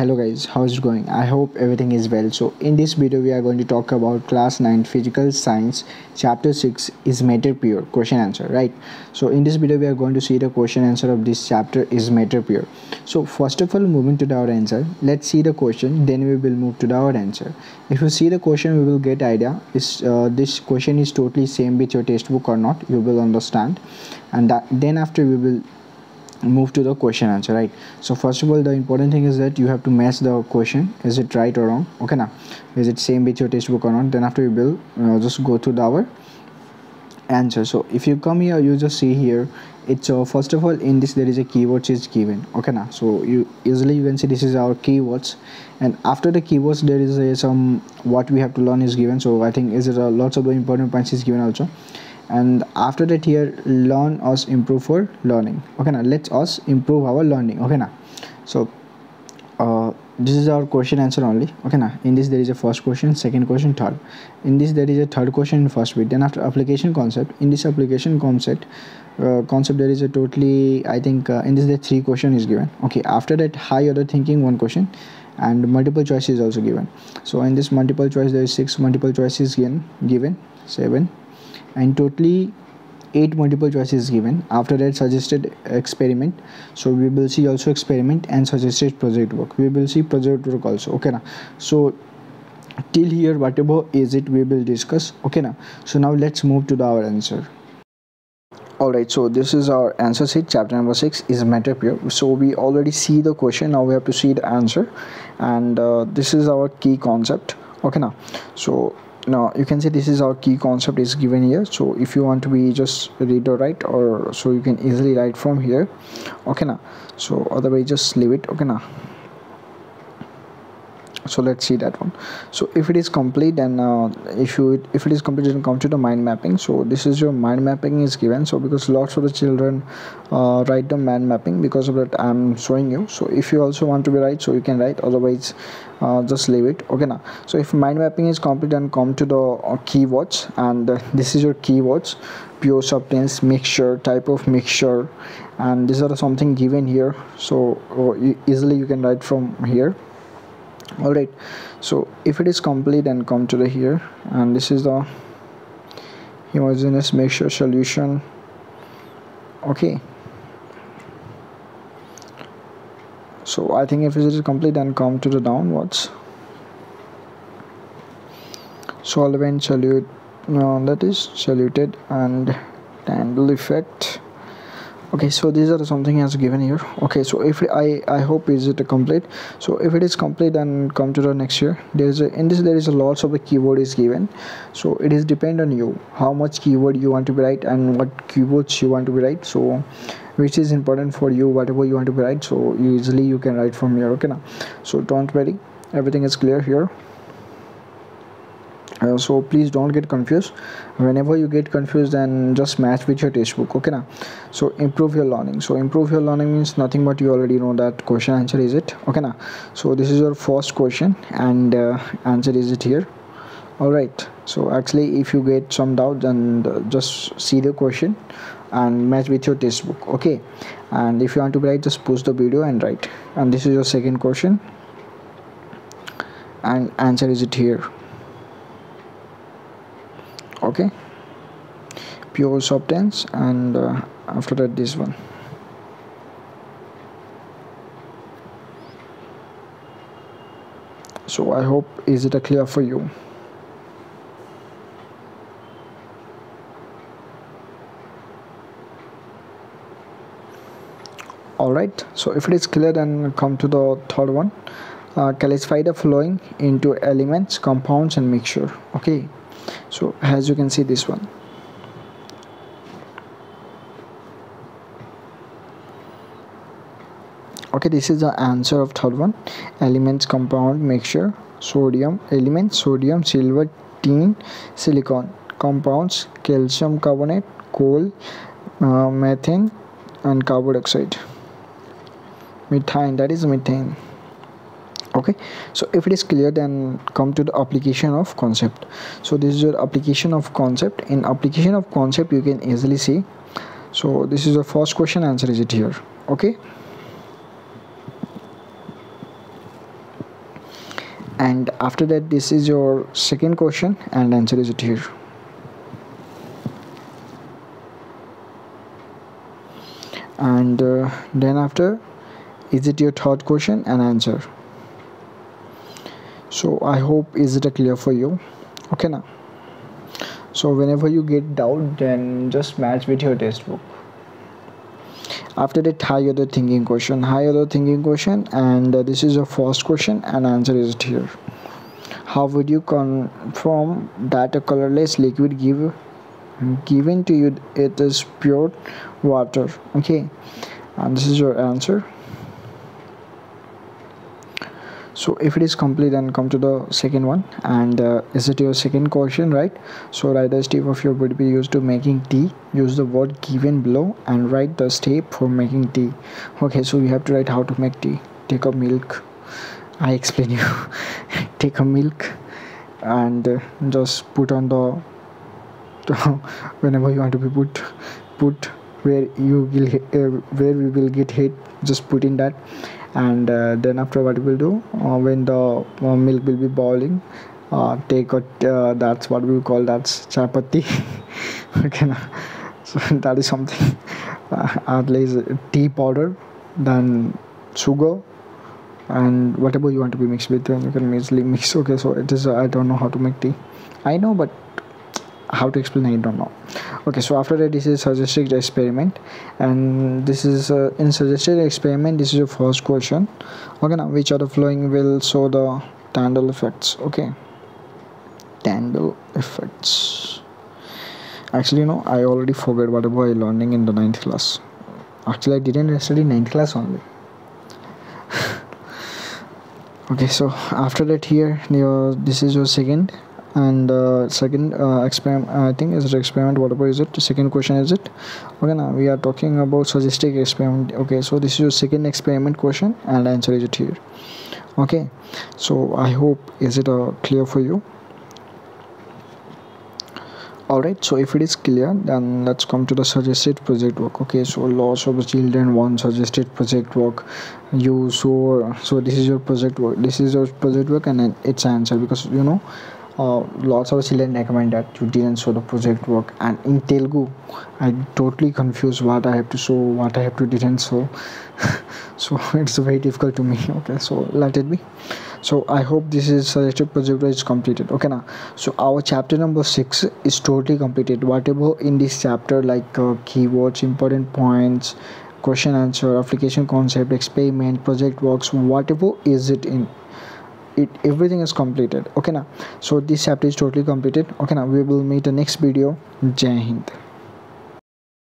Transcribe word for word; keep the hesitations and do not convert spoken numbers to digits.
Hello guys, how's it going? I hope everything is well. So in this video we are going to talk about class nine physical science, chapter six is matter pure, question answer, right? So in this video we are going to see the question answer of this chapter is matter pure. So first of all, moving to our answer, let's see the question, then we will move to our answer. If you see the question, we will get idea is uh, this question is totally same with your textbook or not, you will understand, and that, then after we will move to the question answer, right? So first of all, the important thing is that you have to match the question, is it right or wrong, okay? Now is it same with your textbook or not? Then after we will uh, just go to the our answer. So if you come here, you just see here, it's uh, first of all in this there is a keywords is given, okay? Now so you easily you can see this is our keywords, and after the keywords there is uh, some what we have to learn is given. So I think is it a lots of the important points is given also. And after that here, learn us improve for learning, okay? Now let's us improve our learning, okay? Now so uh, this is our question answer only, okay? Now in this there is a first question, second question, third. In this there is a third question in first bit. Then after application concept, in this application concept uh, concept there is a totally I think uh, in this the three question is given, okay? After that high order thinking one question, and multiple choice is also given. So in this multiple choice there is six multiple choices given given seven, and totally eight multiple choices given. After that suggested experiment, so we will see also experiment and suggested project work, we will see project work also, okay? Now so till here whatever is it we will discuss, okay? Now so now let's move to the our answer. Alright, so this is our answer sheet, chapter number six is matter pure. So we already see the question, now we have to see the answer, and uh, this is our key concept, okay? Now so now you can see this is our key concept is given here. So if you want to be just read or write, or so you can easily write from here, okay? Now so otherwise just leave it, okay? Now so let's see that one. So if it is complete, then uh, if you if it is complete, then come to the mind mapping. So this is your mind mapping is given. So because lots of the children uh, write the mind mapping, because of that I'm showing you. So if you also want to be right, so you can write, otherwise uh, just leave it, okay? Now so if mind mapping is complete, then come to the uh, keywords, and uh, this is your keywords: pure substance, mixture, type of mixture, and these are something given here. So uh, you easily you can write from here. All right, so if it is complete, then come to the here, and this is the homogeneous mixture solution, okay? So I think if it is complete, then come to the downwards, solvent solute, no, that is soluted and Tandel effect, okay? So these are something as given here, okay? So if i i hope is it a complete. So if it is complete, then come to the next here. There is a, in this there is a lots of the keyword is given. So it is depend on you how much keyword you want to be right, and what keywords you want to be right, so which is important for you, whatever you want to be right. So usually you can write from here, okay? Now so don't worry, everything is clear here. Uh, so please don't get confused. Whenever you get confused, then just match with your textbook, okay? Now so improve your learning. So improve your learning means nothing but you already know that question answer is it, okay? Now so this is your first question, and uh, answer is it here. All right, so actually if you get some doubt, then uh, just see the question and match with your textbook, okay? And if you want to write, just pause the video and write. And this is your second question, and answer is it here, okay? Pure substance, and uh, after that this one, so I hope is it a clear for you. All right, so if it is clear, then come to the third one, uh, classify the following into elements, compounds and mixture, okay? So as you can see this one, okay? This is the answer of third one, elements, compound, mixture, sodium, elements sodium, silver, tin, silicon, compounds calcium carbonate, coal, uh, methane and carbon dioxide, methane, that is methane, okay? So if it is clear, then come to the application of concept. So this is your application of concept. In application of concept you can easily see. So this is the first question, answer is it here, okay? and after that this is your second question and answer is it here. And uh, then after is it your third question and answer. So I hope is it clear for you. Okay now. So whenever you get doubt, then just match with your textbook. After that, high other thinking question, high other thinking question, and uh, this is your first question and answer is it here. How would you confirm that a colorless liquid give given to you it is pure water? Okay, and this is your answer. So if it is complete, then come to the second one. And uh, is it your second question, right? So write the step of your would be used to making tea. Use the word given below and write the step for making tea. Okay, so we have to write how to make tea. Take a milk. I explain you. Take a milk and uh, just put on the whenever you want to be put put where you will uh, where we will get hit. Just put in that. And uh, then after what we'll do uh, when the uh, milk will be boiling, uh, take a uh, that's what we call that's chapati. Okay na? So that is something uh, at least tea powder, then sugar and whatever you want to be mixed with, then you can easily mix. Okay, so it is uh, I don't know how to make tea. I know, but how to explain I don't know. Okay, so after that this is suggested experiment, and this is uh, in suggested experiment this is your first question. Okay now, which of the following will show the Tyndall effects? Okay, Tyndall effects. Actually, you know, I already forgot whatever I learning in the ninth class. Actually, I didn't study ninth class only. Okay, so after that here your this is your second. And uh, second uh, experiment, I think is it experiment, whatever is it, the second question is it. Okay now, we are talking about suggested experiment. Okay, so this is your second experiment question and answer is it here. Okay, so I hope is it uh, clear for you. Alright, so if it is clear, then let's come to the suggested project work. Okay, so lots of children want suggested project work. You so so this is your project work, this is your project work and its answer, because you know Uh, lots of children recommend that you didn't show the project work. And in Telugu I totally confused what I have to show, what I have to didn't show. So it's very difficult to me. Okay, so let it be. So I hope this is suggested project work is completed. Okay now, so our chapter number six is totally completed. Whatever in this chapter, like uh, keywords, important points, question answer, application concept, experiment, project works, whatever is it in it, everything is completed. Okay now, so this chapter is totally completed. Okay now, we will meet the next video. Jai Hind.